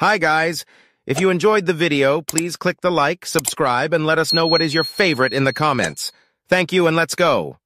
Hi guys! If you enjoyed the video, please click the like, subscribe, and let us know what is your favorite in the comments. Thank you and let's go!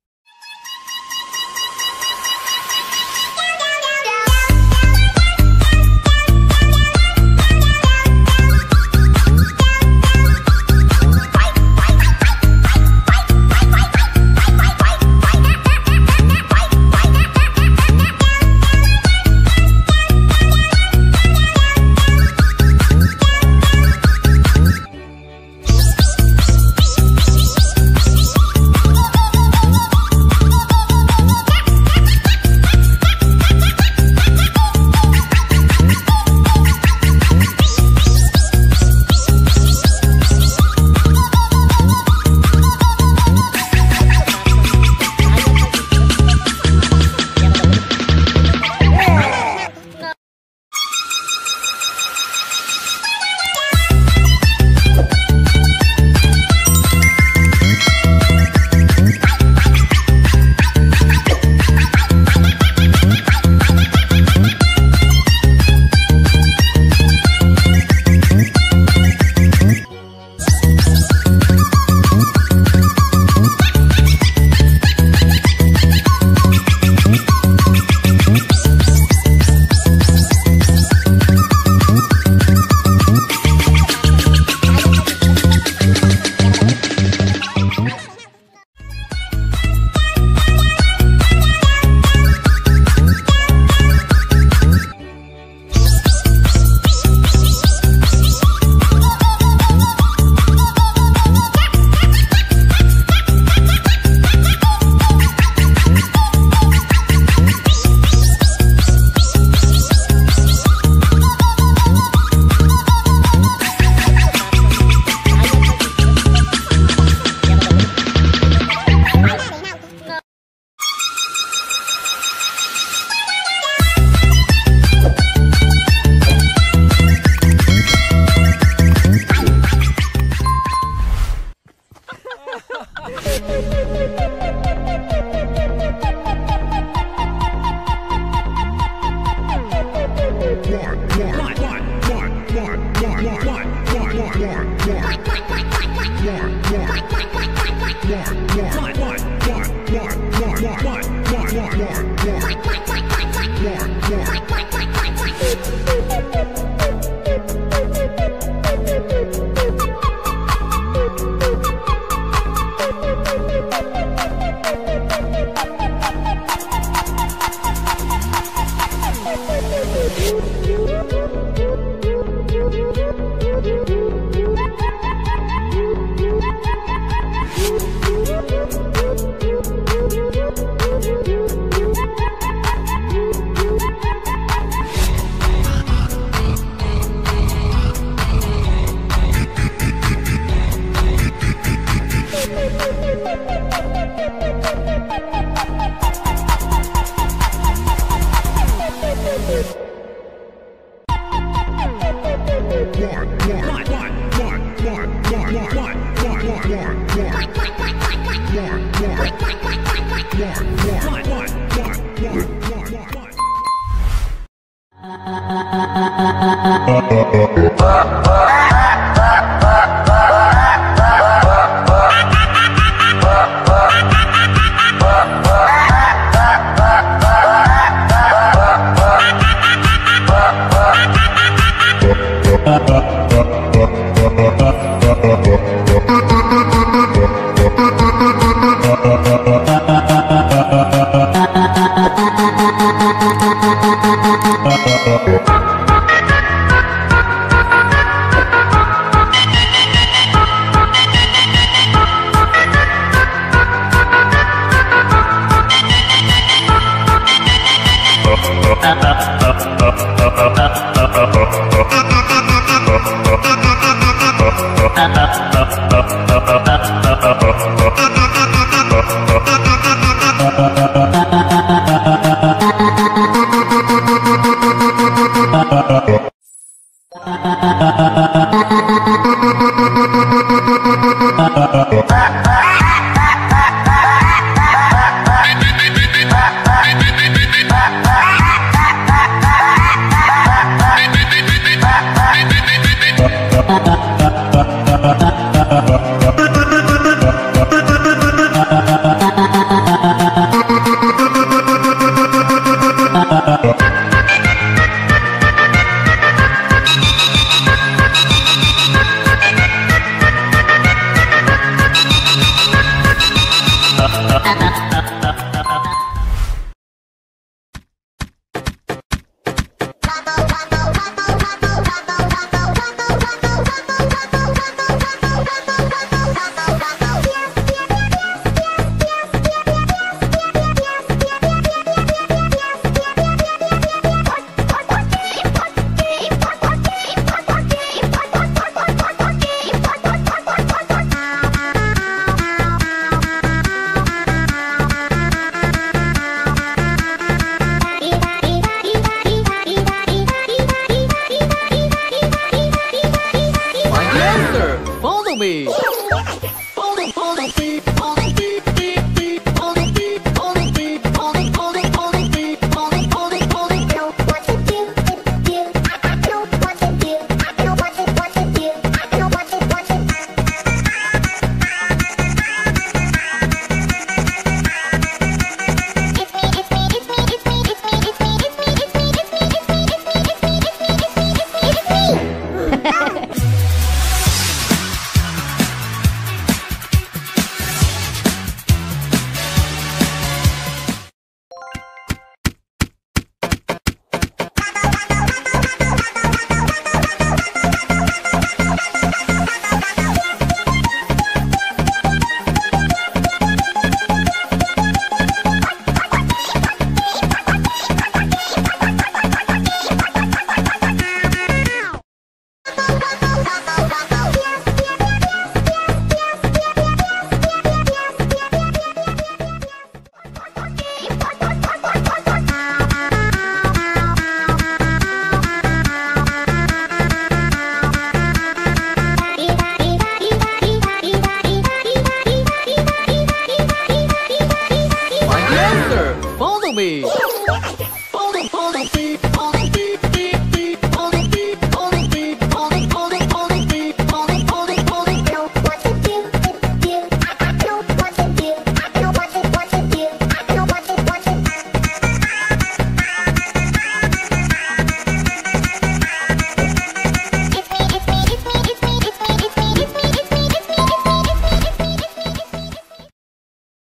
Follow me!